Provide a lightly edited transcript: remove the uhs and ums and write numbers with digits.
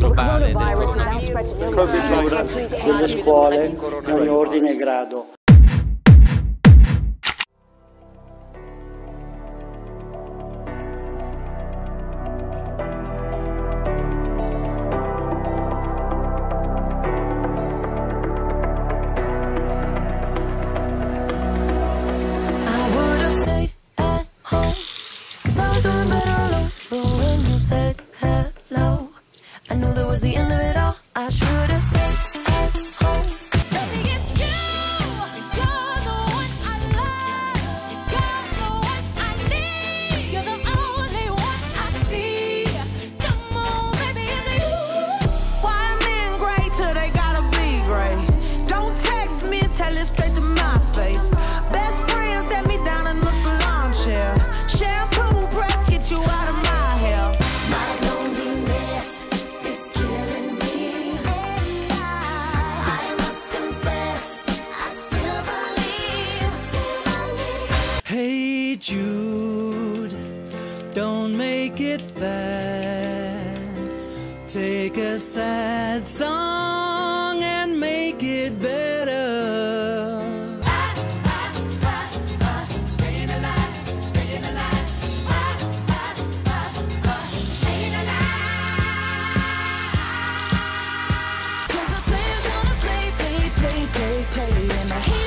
globale del Covid delle scuole di ogni ordine e grado. Jude, don't make it bad. Take a sad song and make it better. Staying alive, staying alive. Staying alive. 'Cause the players gonna play, play, play, play, play.